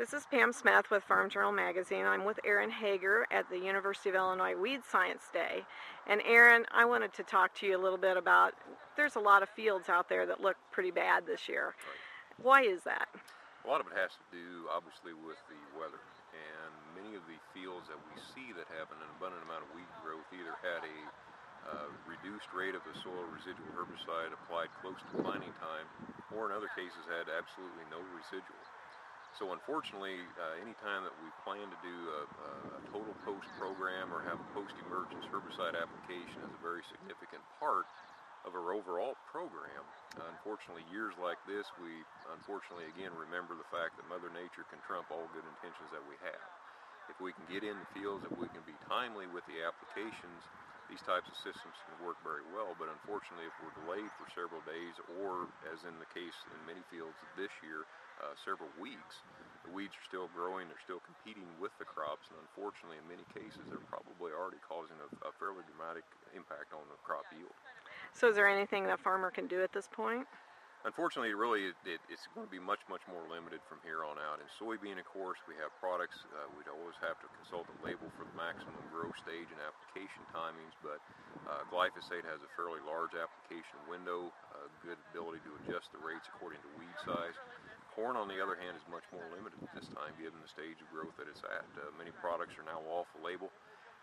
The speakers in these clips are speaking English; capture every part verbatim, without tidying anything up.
This is Pam Smith with Farm Journal Magazine. I'm with Aaron Hager at the University of Illinois Weed Science Day. And Aaron, I wanted to talk to you a little bit about, there's a lot of fields out there that look pretty bad this year. Right. Why is that? A lot of it has to do, obviously, with the weather. And many of the fields that we see that have an abundant amount of weed growth either had a uh, reduced rate of the soil residual herbicide applied close to planting time, or in other cases had absolutely no residual. So unfortunately, uh, any time that we plan to do a, a total post program or have a post-emergence herbicide application is a very significant part of our overall program. Uh, unfortunately, years like this, we unfortunately again remember the fact that Mother Nature can trump all good intentions that we have. If we can get in the fields, if we can be timely with the applications, these types of systems can work very well, but unfortunately if we're delayed for several days or, as in the case in many fields this year, uh, several weeks, the weeds are still growing, they're still competing with the crops, and unfortunately in many cases they're probably already causing a, a fairly dramatic impact on the crop yield. So is there anything that a farmer can do at this point? Unfortunately, really, it, it, it's going to be much, much more limited from here on out. In soybean, of course, we have products. Uh, we'd always have to consult a label for the maximum growth stage and application timings, but uh, glyphosate has a fairly large application window, a good ability to adjust the rates according to weed size. Corn, on the other hand, is much more limited at this time, given the stage of growth that it's at. Uh, many products are now off the label,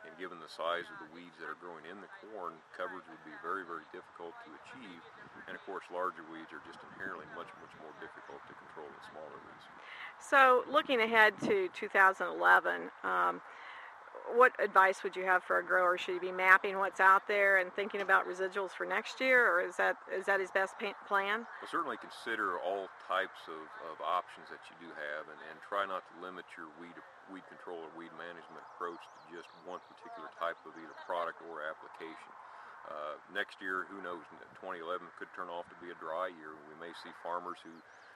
and given the size of the weeds that are growing in the corn, coverage would be very, very difficult to achieve. And of course, larger weeds are just inherently much, much more difficult to control than smaller weeds. So looking ahead to two thousand eleven, um, what advice would you have for a grower? Should he be mapping what's out there and thinking about residuals for next year, or is that is that his best plan? Well, certainly consider all types of, of options that you do have, and, and try not to limit your weed weed control or weed management approach to just one particular type of either product or application. Uh, next year, who knows, twenty eleven could turn off to be a dry year. We may see farmers who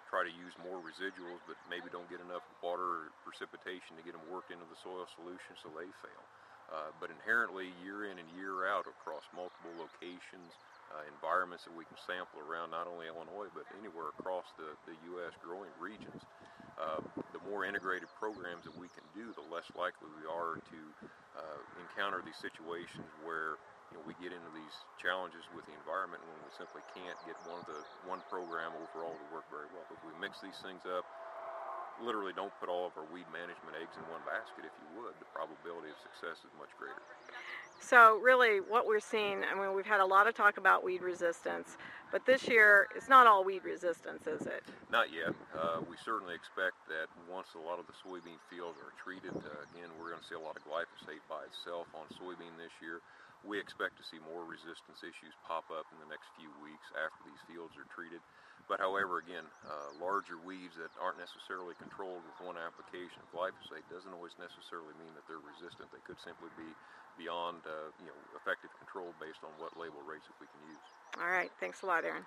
try to use more residuals but maybe don't get enough water or precipitation to get them worked into the soil solution, so they fail. Uh, but inherently, year in and year out, across multiple locations, uh, environments that we can sample around not only Illinois but anywhere across the, the U S growing regions, uh, the more integrated programs that we can do, the less likely we are to uh, encounter these situations where you know, we get into these challenges with the environment when we simply can't get one of the one program overall to work very well. But if we mix these things up, literally don't put all of our weed management eggs in one basket, if you would, the probability of success is much greater. So really what we're seeing, I mean, we've had a lot of talk about weed resistance, but this year it's not all weed resistance, is it? Not yet. Uh, we certainly expect that once a lot of the soybean fields are treated, uh, again, we're going to see a lot of glyphosate by itself on soybean this year. We expect to see more resistance issues pop up in the next few weeks after these fields are treated. But however, again, uh, larger weeds that aren't necessarily controlled with one application of glyphosate doesn't always necessarily mean that they're resistant. They could simply be beyond uh, you know, effective control based on what label rates that we can use. All right. Thanks a lot, Aaron.